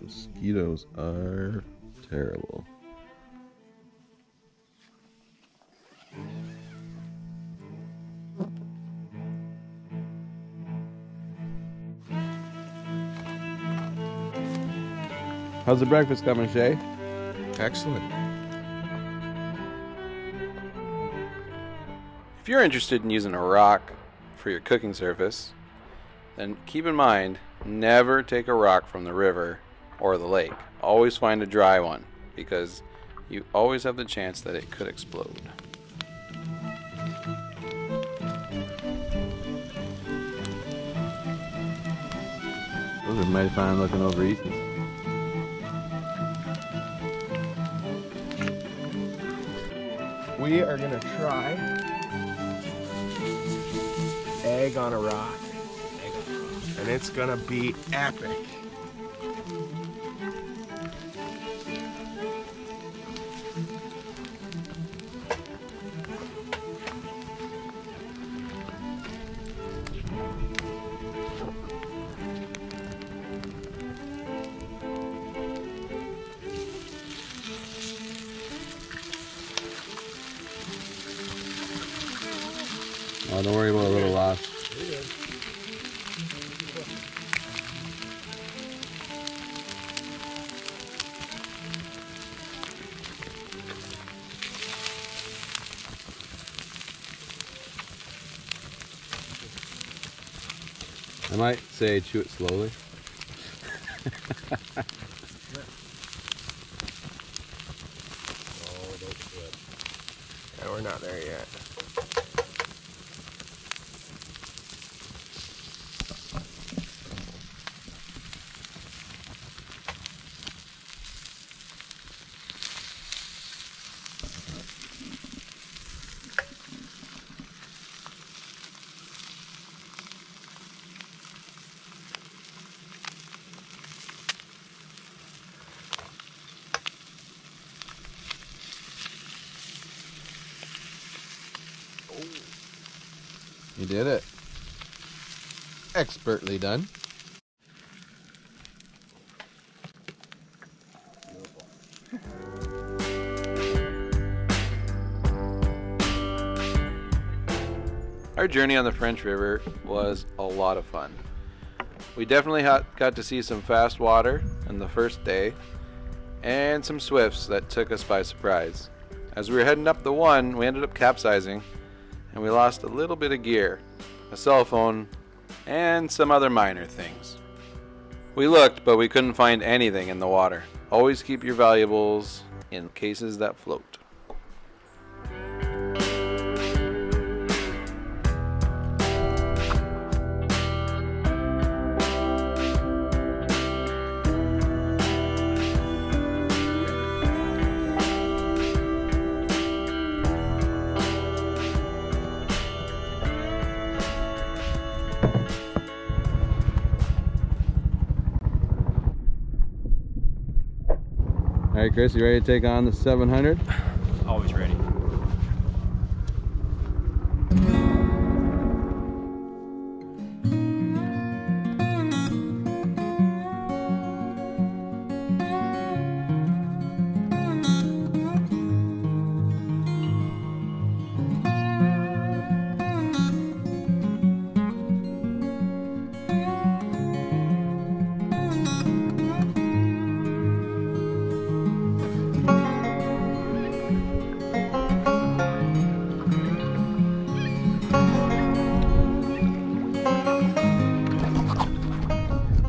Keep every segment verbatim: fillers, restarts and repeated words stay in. Mosquitoes are terrible. How's the breakfast coming, Shay? Excellent. If you're interested in using a rock for your cooking surface, then keep in mind, never take a rock from the river or the lake. Always find a dry one, because you always have the chance that it could explode. Those are mighty fine looking over Ethan. We are gonna try egg on a rock, and it's gonna be epic. Oh, don't worry about a little loss. I might say chew it slowly. Oh, don't slip. Yeah, we're not there yet. You did it. Expertly done. Our journey on the French River was a lot of fun. We definitely got to see some fast water on the first day and some swifts that took us by surprise. As we were heading up the one, we ended up capsizing, and we lost a little bit of gear, a cell phone, and some other minor things. We looked, but we couldn't find anything in the water. Always keep your valuables in cases that float. All right, Chris, you ready to take on the seven hundred? Always ready.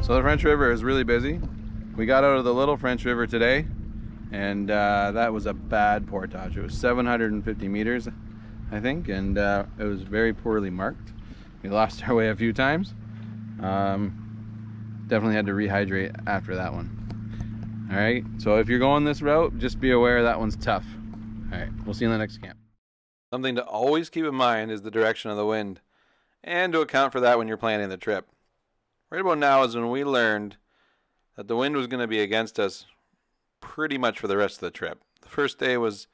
So the French River is really busy. We got out of the Little French River today, and uh, that was a bad portage. It was seven hundred fifty meters, I think, and uh, it was very poorly marked. We lost our way a few times. Um, definitely had to rehydrate after that one. All right, so if you're going this route, just be aware that one's tough. All right, we'll see you in the next camp. Something to always keep in mind is the direction of the wind. and to account for that when you're planning the trip. Right about now is when we learned that the wind was going to be against us pretty much for the rest of the trip. The first day was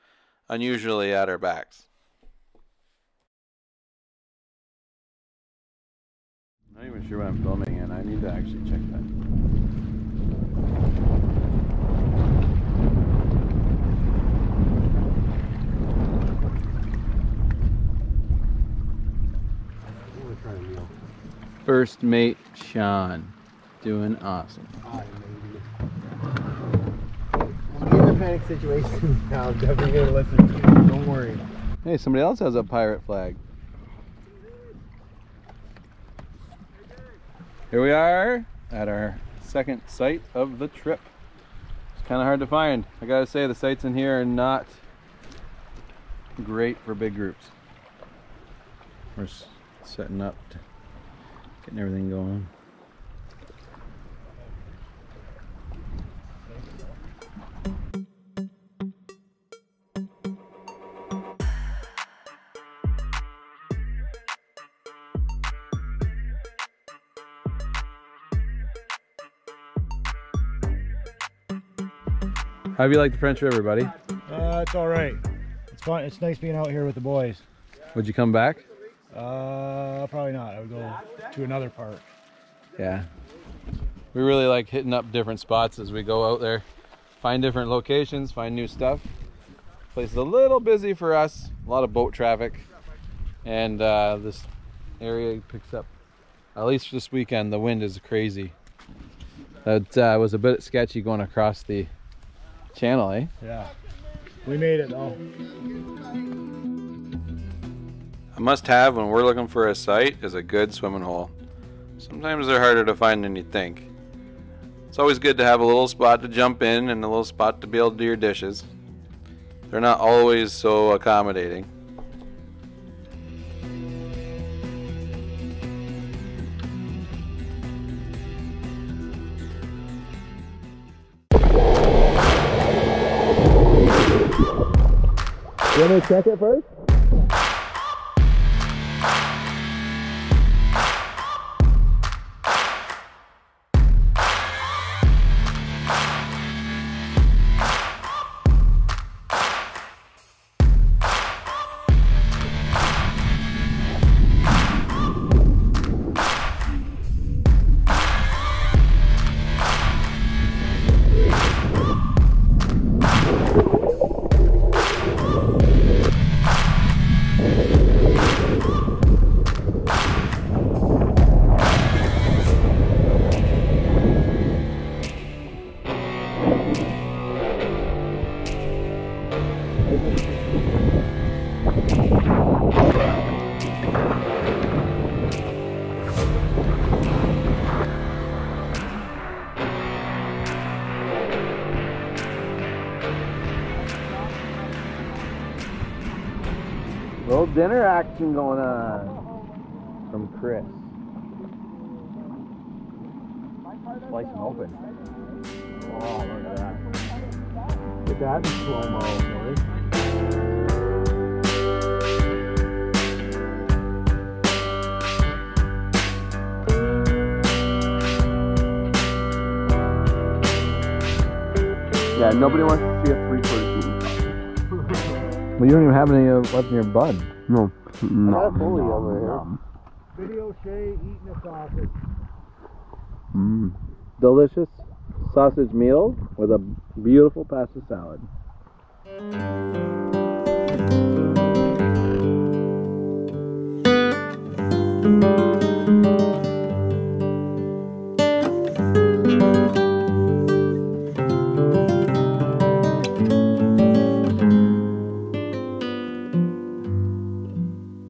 unusually at our backs. I'm not even sure what I'm filming, and I need to actually check that. First mate Sean, doing awesome. When you're in a panic situation, I'll definitely get a lesson to you. Don't worry. Hey, somebody else has a pirate flag. Here we are at our second site of the trip. It's kind of hard to find. I gotta say, the sites in here are not great for big groups. We're setting up, to getting everything going. How do you like the French River, buddy? Uh, it's all right. It's fun. It's nice being out here with the boys. Would you come back? Uh, probably not. I would go to another park. Yeah. We really like hitting up different spots as we go out there. Find different locations, find new stuff. The place is a little busy for us. A lot of boat traffic. And uh, this area picks up, at least this weekend, the wind is crazy. That uh, was a bit sketchy going across the channel, eh? Yeah. We made it though. A must-have when we're looking for a site is a good swimming hole. Sometimes they're harder to find than you think. It's always good to have a little spot to jump in and a little spot to be able to do your dishes. They're not always so accommodating. You want me to check it first? Little dinner action going on from Chris. Slice them open. Oh, look at that. Get that in slow-mo, buddy. Yeah, nobody wants to see a three-quarter season. Well, you don't even have any left in your bud. No. No. I got a bully over here. Video Shea eating a sausage. Mmm. Delicious sausage meal with a beautiful pasta salad.